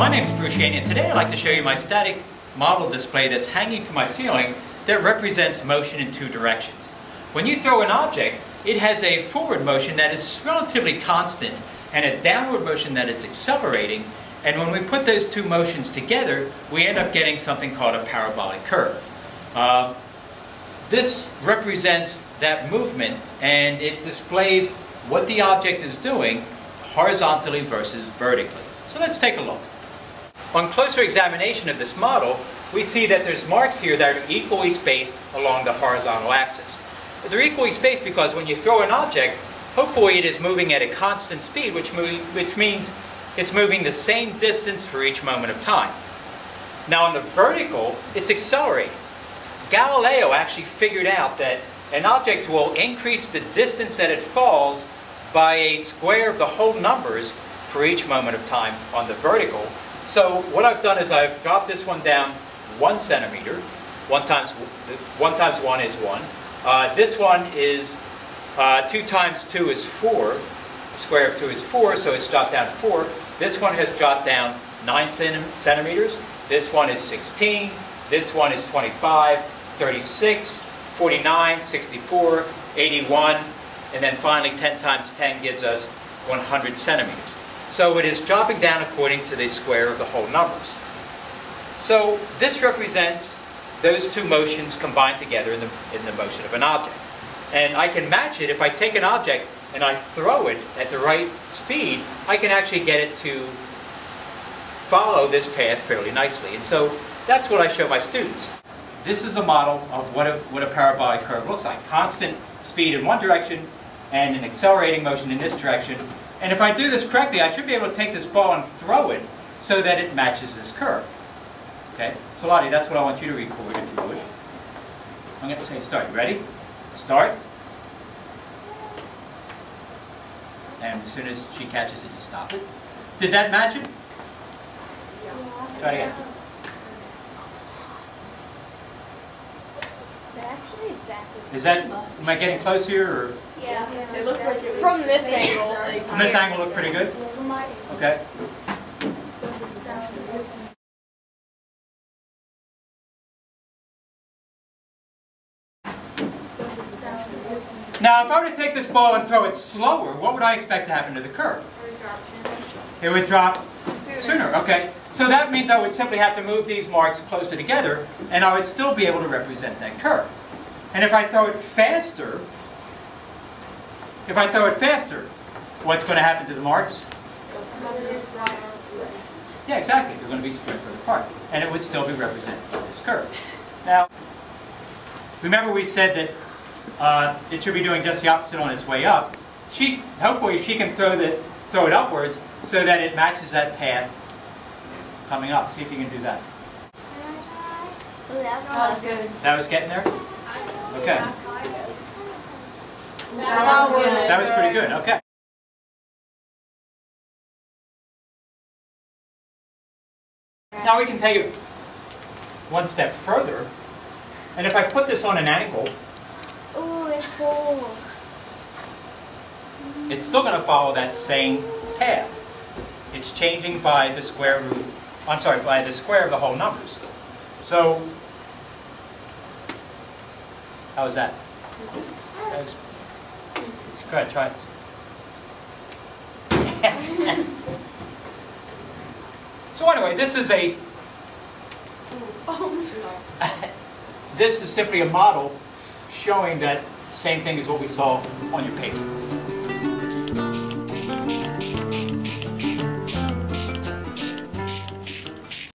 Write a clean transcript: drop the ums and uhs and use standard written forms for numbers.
My name is Bruce Yeany, and today I'd like to show you my static model display that's hanging from my ceiling that represents motion in two directions. When you throw an object, it has a forward motion that is relatively constant and a downward motion that is accelerating, and when we put those two motions together, we end up getting something called a parabolic curve. This represents that movement, and it displays what the object is doing horizontally versus vertically. So let's take a look. On closer examination of this model, we see that there's marks here that are equally spaced along the horizontal axis. They're equally spaced because when you throw an object, hopefully it is moving at a constant speed, which means it's moving the same distance for each moment of time. Now on the vertical, it's accelerating. Galileo actually figured out that an object will increase the distance that it falls by a square of the whole numbers for each moment of time on the vertical. So what I've done is I've dropped this one down 1 centimeter. One times one is one. This one is 2 times 2 is 4. The square of 2 is 4, so it's dropped down 4. This one has dropped down 9 centimeters. This one is 16. This one is 25, 36, 49, 64, 81, and then finally 10 times 10 gives us 100 centimeters. So it is dropping down according to the square of the whole numbers. So this represents those two motions combined together in the motion of an object. And I can match it. If I take an object and I throw it at the right speed, I can actually get it to follow this path fairly nicely. And so that's what I show my students. This is a model of what a parabolic curve looks like. Constant speed in one direction and an accelerating motion in this direction. And if I do this correctly, I should be able to take this ball and throw it so that it matches this curve. Okay, so Lottie, that's what I want you to record, if you would. I'm going to say start. Ready? Start. And as soon as she catches it, you stop it. Did that match it? Yeah. Try it again. Actually, exactly. Is that, am I getting close here? Or? Yeah. It looked like it was from this angle. Like, from this angle, looked pretty good? Okay. Now, if I were to take this ball and throw it slower, what would I expect to happen to the curve? It would drop sooner. Okay. So that means I would simply have to move these marks closer together, and I would still be able to represent that curve. And if I throw it faster, what's going to happen to the marks? Yeah, exactly. They're going to be spread further apart, and it would still be represented by this curve. Now, remember we said that it should be doing just the opposite on its way up. Hopefully she can throw it upwards so that it matches that path coming up. See if you can do that. Ooh, that was good. That was getting there? Okay. That was pretty good. Okay. Now we can take it one step further. And if I put this on an angle, it's still going to follow that same path. It's changing by the square root, by the square of the whole numbers. So, how was that? Go ahead, try it. So anyway, this is a, this is simply a model showing that same thing as what we saw on your paper.